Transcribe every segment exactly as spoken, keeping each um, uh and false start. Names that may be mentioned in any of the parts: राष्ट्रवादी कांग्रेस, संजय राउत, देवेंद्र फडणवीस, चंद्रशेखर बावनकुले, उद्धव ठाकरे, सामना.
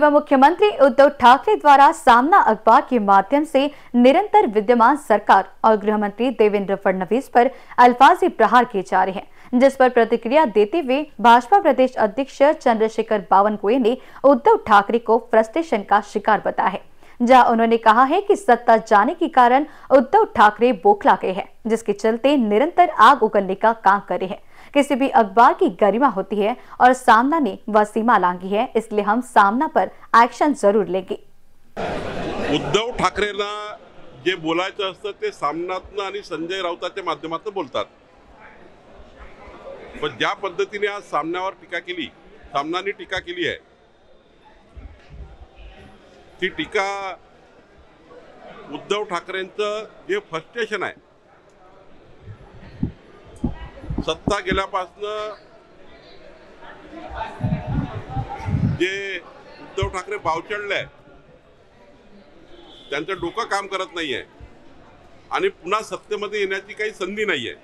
पूर्व मुख्यमंत्री उद्धव ठाकरे द्वारा सामना अखबार के माध्यम से निरंतर विद्यमान सरकार और गृह मंत्री देवेंद्र फडणवीस पर अल्फाजी प्रहार किए जा रहे हैं, जिस पर प्रतिक्रिया देते हुए भाजपा प्रदेश अध्यक्ष चंद्रशेखर बावनकुले ने उद्धव ठाकरे को फ्रस्ट्रेशन का शिकार बताया है, जहां उन्होंने कहा है कि सत्ता जाने के कारण उद्धव ठाकरे बौखला गए हैं, जिसके चलते निरंतर आग उगलने का काम कर रहे हैं। किसी भी अखबार की गरिमा होती है और सामना ने वह सीमा लांघी है, इसलिए हम सामना पर एक्शन जरूर लेंगे। उद्धव ठाकरेला जे बोलायचं असतं ते सामनातनं आणि संजय राउताच्या माध्यमातून बोलतात, पण ज्या पद्धतीने आज सामनावर टीका केली, सामनाने टीका केली आहे, ती टीका उद्धव ठाकरेंचं जे फ्रस्ट्रेशन आहे, सत्ता गेल्यापासून जे उद्धव ठाकरे बावचळले, त्यांचं डोकं काम करत नाहीये आणि पुन्हा सत्तेमध्ये येण्याची काही संधी नाहीये।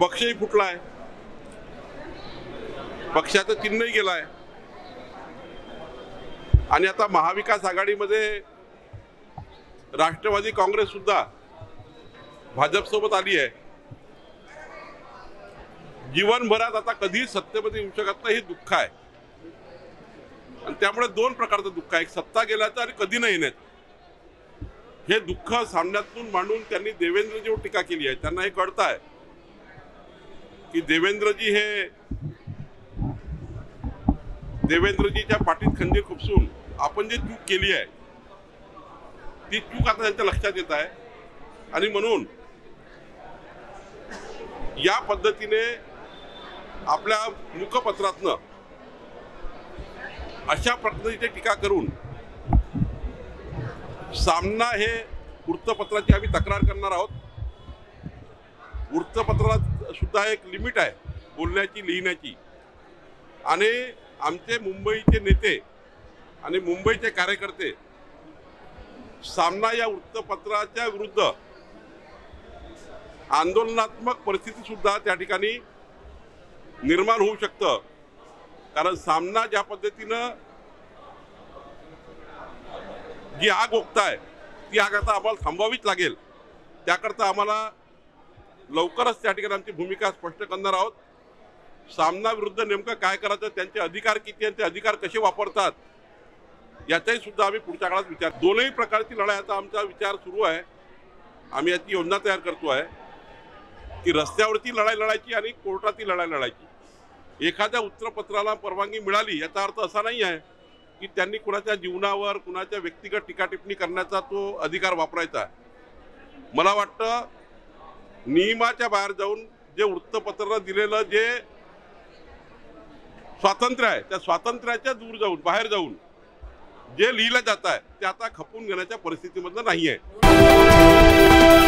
पक्षही फुटलाय, पक्षाचं चिन्हही गेलाय आणि आता महाविकास आघाडीमध्ये राष्ट्रवादी कांग्रेस सुद्धा भाजप सोबत आली आहे। जीवन भरात आता कधी सत्तेमध्ये येऊ शकत नाही, हे दुःख आहे। आणि त्यामुळे दोन प्रकारचं दुःख आहे, एक सत्ता गेल्याचं आणि कधी नाही येण्याचं। हे दुःख सामन्यातून मांडून त्यांनी देवेंद्रजीवर टीका केली आहे। त्यांना हे कळतं आहे की देवेंद्रजी हे देवेंद्रजीच्या पाठीत खंजीर खुपसून आपण जी चूक केली आहे ती चूक आता त्यांच्या लक्षात येत आहे आणि म्हणून या पद्धतीने आपल्या मुखपत्रातनं अशा पद्धतीने टीका करून सामना हे वृत्तपत्राची आम्ही तक्रार करणार आहोत। वृत्तपत्रात सुद्धा एक लिमिट आहे बोलण्याची, लिहिण्याची, आणि आमचे मुंबईचे नेते आणि मुंबईचे कार्यकर्ते सामना या वृत्तपत्राच्या विरुद्ध आंदोलनात्मक परिस्थिती सुद्धा त्या ठिकाणी निर्माण होऊ शकतं, कारण सामना ज्या पद्धतीनं जी आग ओकताय ती आग आता आम्हाला थांबवावीच लागेल। त्याकरता आम्हाला लवकरच त्या ठिकाणी आमची भूमिका स्पष्ट करणार आहोत। सामना विरुद्ध नेमकं काय करायचं, त्यांचे अधिकार किती आणि ते अधिकार कसे वापरतात याचाही सुद्धा आम्ही पुढच्या काळात विचार, दोनही प्रकारची लढाईचा आमचा विचार सुरू आहे। आम्ही याची योजना तयार करतो आहे की रस्त्यावरती लढाई लढायची आणि कोर्टातील लढाई लढायची। एखाद्या उत्तरपत्राला परवानगी मिळाली याचा अर्थ असा नाही आहे की त्यांनी कुणाच्या जीवनावर, कुणाच्या व्यक्तिगत टीकाटिप्पणी करण्याचा तो अधिकार वापरायचा आहे। मला वाटतं नियमाच्या बाहेर जाऊन जे वृत्तपत्राला दिलेलं जे स्वातंत्र्य आहे त्या स्वातंत्र्याच्या दूर जाऊन, बाहेर जाऊन जे लिहिलं जात आहे ते आता खपून घेण्याच्या परिस्थितीमधलं नाही आहे।